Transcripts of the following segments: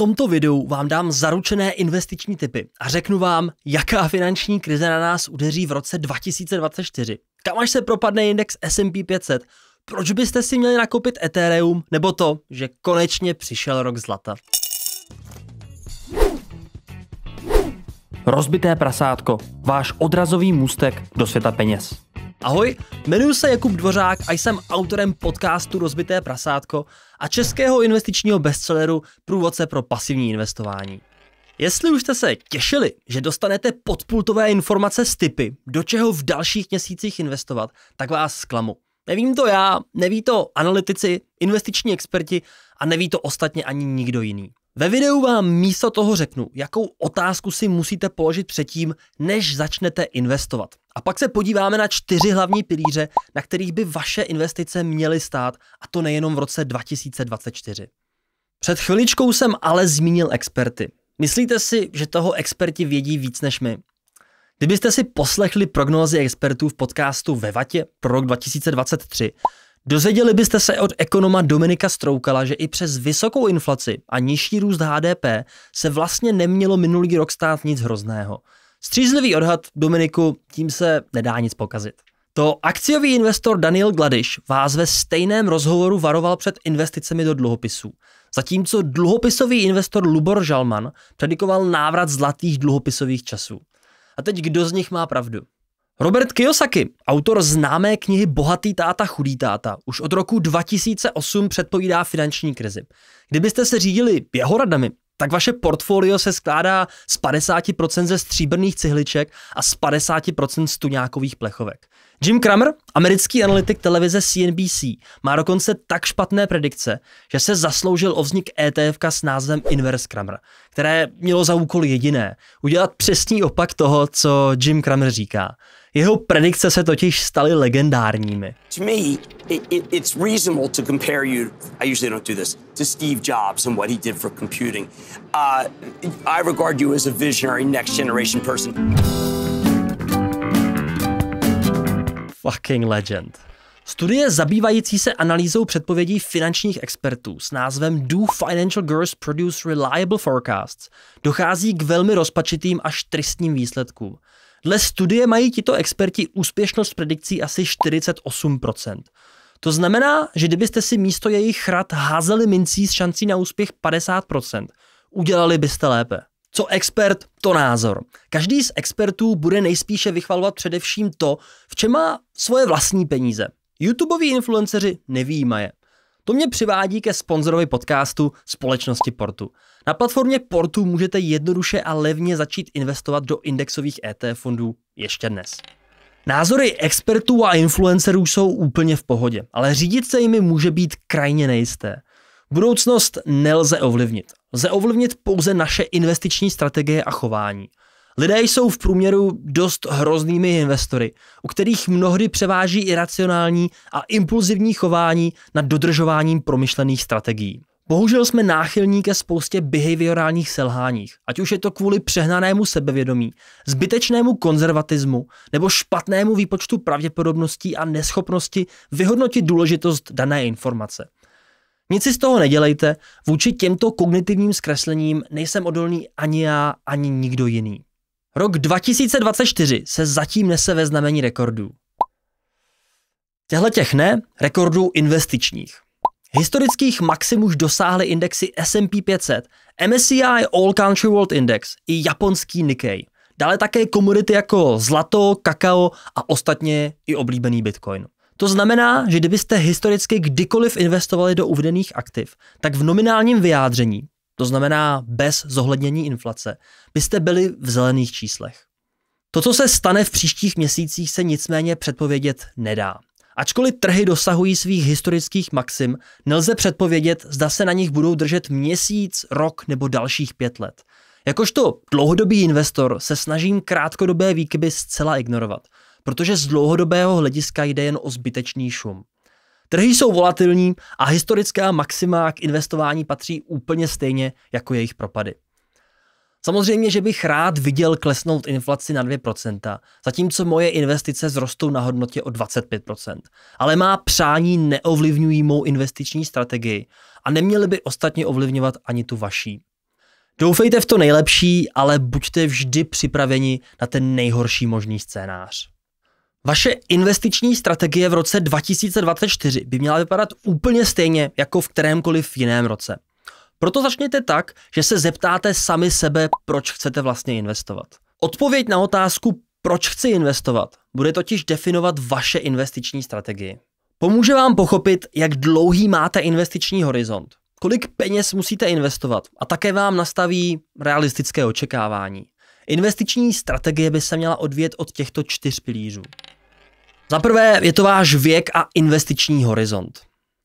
tomto videu vám dám zaručené investiční tipy a řeknu vám, jaká finanční krize na nás udeří v roce 2024. Kam až se propadne index S&P 500, proč byste si měli nakoupit Ethereum, nebo to, že konečně přišel rok zlata. Rozbité prasátko, váš odrazový můstek do světa peněz. Ahoj, jmenuji se Jakub Dvořák a jsem autorem podcastu Rozbité prasátko a českého investičního bestselleru Průvodce pro pasivní investování. Jestli už jste se těšili, že dostanete podpultové informace s tipy, do čeho v dalších měsících investovat, tak vás zklamu. Nevím to já, neví to analytici, investiční experti a neví to ostatně ani nikdo jiný. Ve videu vám místo toho řeknu, jakou otázku si musíte položit předtím, než začnete investovat. A pak se podíváme na 4 hlavní pilíře, na kterých by vaše investice měly stát, a to nejenom v roce 2024. Před chviličkou jsem ale zmínil experty. Myslíte si, že toho experti vědí víc než my? Kdybyste si poslechli prognózy expertů v podcastu Ve Vatě pro rok 2023, dozvěděli byste se od ekonoma Dominika Stroukala, že i přes vysokou inflaci a nižší růst HDP se vlastně nemělo minulý rok stát nic hrozného. Střízlivý odhad Dominiku, tím se nedá nic pokazit. To akciový investor Daniel Gladiš vás ve stejném rozhovoru varoval před investicemi do dluhopisů, zatímco dluhopisový investor Lubor Žalman predikoval návrat zlatých dluhopisových časů. A teď kdo z nich má pravdu? Robert Kiyosaki, autor známé knihy Bohatý táta, chudý táta, už od roku 2008 předpovídá finanční krizi. Kdybyste se řídili jeho radami, tak vaše portfolio se skládá z 50% ze stříbrných cihliček a z 50% z tuňákových plechovek. Jim Cramer, americký analytik televize CNBC, má dokonce tak špatné predikce, že se zasloužil o vznik ETFka s názvem Inverse Cramer, které mělo za úkol jediné – udělat přesný opak toho, co Jim Cramer říká. Jeho predikce se totiž staly legendárními. To me, it's reasonable to compare you. I usually don't do this to Steve Jobs and what he did for computing. I regard you as a visionary next generation person. Fucking legend. Studie zabývající se analýzou předpovědí finančních expertů s názvem Do Financial Gurus Produce Reliable Forecasts dochází k velmi rozpačitým až tristním výsledkům. Dle studie mají tito experti úspěšnost predikcí asi 48%. To znamená, že kdybyste si místo jejich rad házeli mincí s šancí na úspěch 50%, udělali byste lépe. Co expert, to názor. Každý z expertů bude nejspíše vychvalovat především to, v čem má svoje vlastní peníze. YouTubeoví influenceři nevyjímaje. To mě přivádí ke sponzorovi podcastu společnosti Portu. Na platformě Portu můžete jednoduše a levně začít investovat do indexových ETF fondů ještě dnes. Názory expertů a influencerů jsou úplně v pohodě, ale řídit se jimi může být krajně nejisté. Budoucnost nelze ovlivnit. Lze ovlivnit pouze naše investiční strategie a chování. Lidé jsou v průměru dost hroznými investory, u kterých mnohdy převáží iracionální a impulzivní chování nad dodržováním promyšlených strategií. Bohužel jsme náchylní ke spoustě behaviorálních selháních, ať už je to kvůli přehnanému sebevědomí, zbytečnému konzervatismu nebo špatnému výpočtu pravděpodobností a neschopnosti vyhodnotit důležitost dané informace. Nic si z toho nedělejte, vůči těmto kognitivním zkreslením nejsem odolný ani já, ani nikdo jiný. Rok 2024 se zatím nese ve znamení rekordů. Těchhletěch ne, rekordů investičních. Historických maxim už dosáhly indexy S&P 500, MSCI All Country World Index i japonský Nikkei. Dále také komodity jako zlato, kakao a ostatně i oblíbený bitcoin. To znamená, že kdybyste historicky kdykoliv investovali do uvedených aktiv, tak v nominálním vyjádření, to znamená bez zohlednění inflace, byste byli v zelených číslech. To, co se stane v příštích měsících, se nicméně předpovědět nedá. Ačkoliv trhy dosahují svých historických maxim, nelze předpovědět, zda se na nich budou držet měsíc, rok nebo dalších 5 let. Jakožto dlouhodobý investor se snažím krátkodobé výkyby zcela ignorovat, protože z dlouhodobého hlediska jde jen o zbytečný šum. Trhy jsou volatilní a historická maxima k investování patří úplně stejně jako jejich propady. Samozřejmě, že bych rád viděl klesnout inflaci na 2%, zatímco moje investice zrostou na hodnotě o 25%. Ale má přání neovlivňují mou investiční strategii a neměly by ostatně ovlivňovat ani tu vaší. Doufejte v to nejlepší, ale buďte vždy připraveni na ten nejhorší možný scénář. Vaše investiční strategie v roce 2024 by měla vypadat úplně stejně jako v kterémkoliv jiném roce. Proto začněte tak, že se zeptáte sami sebe, proč chcete vlastně investovat. Odpověď na otázku, proč chci investovat, bude totiž definovat vaše investiční strategii. Pomůže vám pochopit, jak dlouhý máte investiční horizont, kolik peněz musíte investovat a také vám nastaví realistické očekávání. Investiční strategie by se měla odvíjet od těchto 4 pilířů. Za prvé je to váš věk a investiční horizont.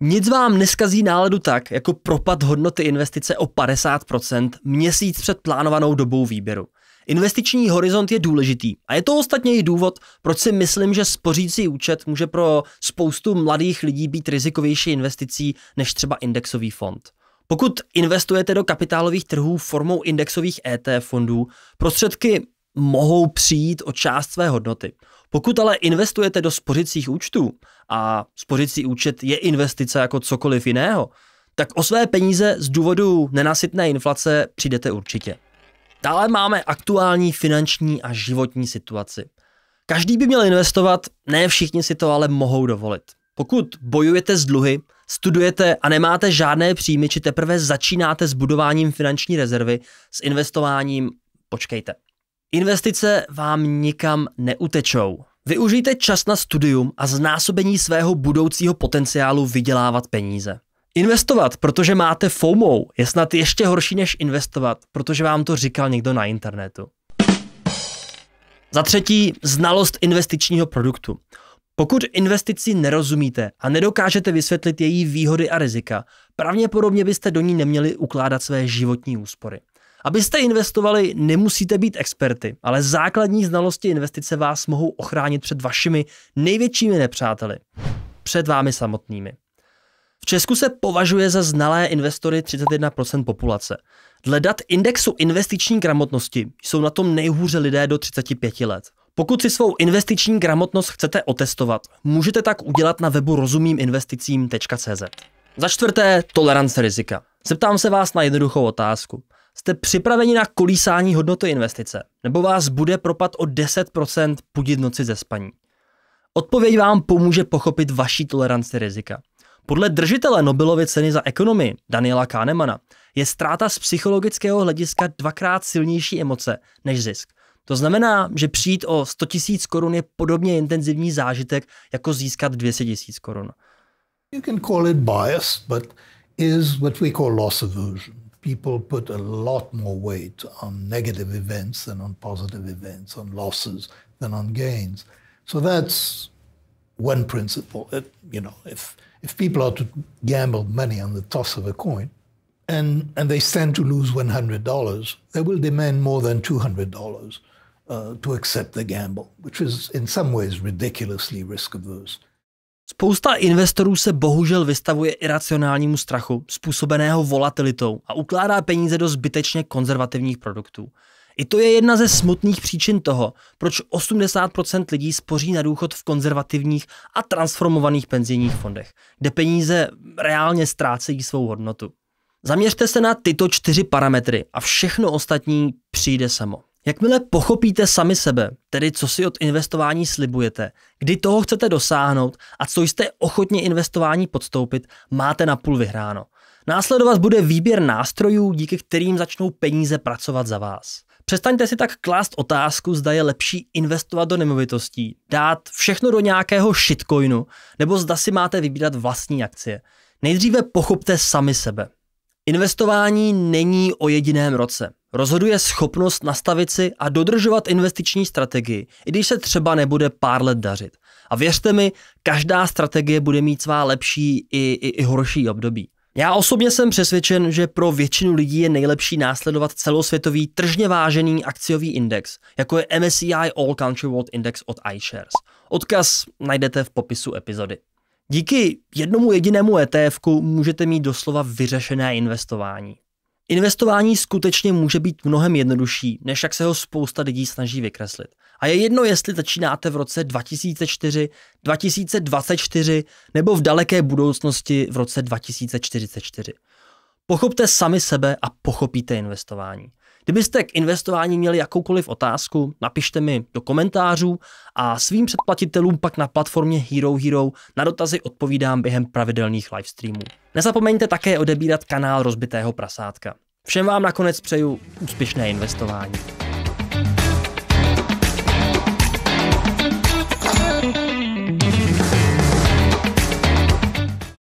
Nic vám neskazí náladu tak, jako propad hodnoty investice o 50% měsíc před plánovanou dobou výběru. Investiční horizont je důležitý a je to ostatně i důvod, proč si myslím, že spořící účet může pro spoustu mladých lidí být rizikovější investicí než třeba indexový fond. Pokud investujete do kapitálových trhů formou indexových ETF fondů, prostředky mohou přijít o část své hodnoty. Pokud ale investujete do spořicích účtů, a spořicí účet je investice jako cokoliv jiného, tak o své peníze z důvodu nenasytné inflace přijdete určitě. Dále máme aktuální finanční a životní situaci. Každý by měl investovat, ne všichni si to ale mohou dovolit. Pokud bojujete s dluhy, studujete a nemáte žádné příjmy, či teprve začínáte s budováním finanční rezervy, s investováním počkejte. Investice vám nikam neutečou. Využijte čas na studium a znásobení svého budoucího potenciálu vydělávat peníze. Investovat, protože máte FOMO, je snad ještě horší než investovat, protože vám to říkal někdo na internetu. Za třetí, znalost investičního produktu. Pokud investici nerozumíte a nedokážete vysvětlit její výhody a rizika, pravděpodobně byste do ní neměli ukládat své životní úspory. Abyste investovali, nemusíte být experty, ale základní znalosti investice vás mohou ochránit před vašimi největšími nepřáteli. Před vámi samotnými. V Česku se považuje za znalé investory 31% populace. Dle dat indexu investiční gramotnosti jsou na tom nejhůře lidé do 35 let. Pokud si svou investiční gramotnost chcete otestovat, můžete tak udělat na webu rozumiminvesticim.cz. Za čtvrté, tolerance rizika. Zeptám se vás na jednoduchou otázku. Jste připraveni na kolísání hodnoty investice? Nebo vás bude propad o 10% budit noci ze spaní? Odpověď vám pomůže pochopit vaši toleranci rizika. Podle držitele Nobelovy ceny za ekonomii Daniela Kahnemana je ztráta z psychologického hlediska 2x silnější emoce než zisk. To znamená, že přijít o 100 000 korun je podobně intenzivní zážitek, jako získat 200 000 korun. You can call it bias, but is what we call loss aversion. People put a lot more weight on negative events than on positive events, on losses than on gains. So that's one principle. If people are to gamble money on the toss of a coin, and they stand to lose $100, they will demand more than $200 to accept the gamble, which is in some ways ridiculously risk-averse. Spousta investorů se bohužel vystavuje iracionálnímu strachu, způsobeného volatilitou a ukládá peníze do zbytečně konzervativních produktů. I to je jedna ze smutných příčin toho, proč 80% lidí spoří na důchod v konzervativních a transformovaných penzijních fondech, kde peníze reálně ztrácejí svou hodnotu. Zaměřte se na tyto 4 parametry a všechno ostatní přijde samo. Jakmile pochopíte sami sebe, tedy co si od investování slibujete, kdy toho chcete dosáhnout a co jste ochotni investování podstoupit, máte napůl vyhráno. Následovat bude výběr nástrojů, díky kterým začnou peníze pracovat za vás. Přestaňte si tak klást otázku, zda je lepší investovat do nemovitostí, dát všechno do nějakého shitcoinu, nebo zda si máte vybírat vlastní akcie. Nejdříve pochopte sami sebe. Investování není o jediném roce. Rozhoduje schopnost nastavit si a dodržovat investiční strategii, i když se třeba nebude pár let dařit. A věřte mi, každá strategie bude mít svá lepší i horší období. Já osobně jsem přesvědčen, že pro většinu lidí je nejlepší následovat celosvětový tržně vážený akciový index, jako je MSCI All Country World Index od iShares. Odkaz najdete v popisu epizody. Díky jednomu jedinému ETF-ku můžete mít doslova vyřešené investování. Investování skutečně může být mnohem jednodušší, než jak se ho spousta lidí snaží vykreslit. A je jedno, jestli začínáte v roce 2004, 2024 nebo v daleké budoucnosti v roce 2044. Pochopte sami sebe a pochopíte investování. Kdybyste k investování měli jakoukoliv otázku, napište mi do komentářů a svým předplatitelům pak na platformě Hero Hero na dotazy odpovídám během pravidelných livestreamů. Nezapomeňte také odebírat kanál Rozbitého prasátka. Všem vám nakonec přeju úspěšné investování.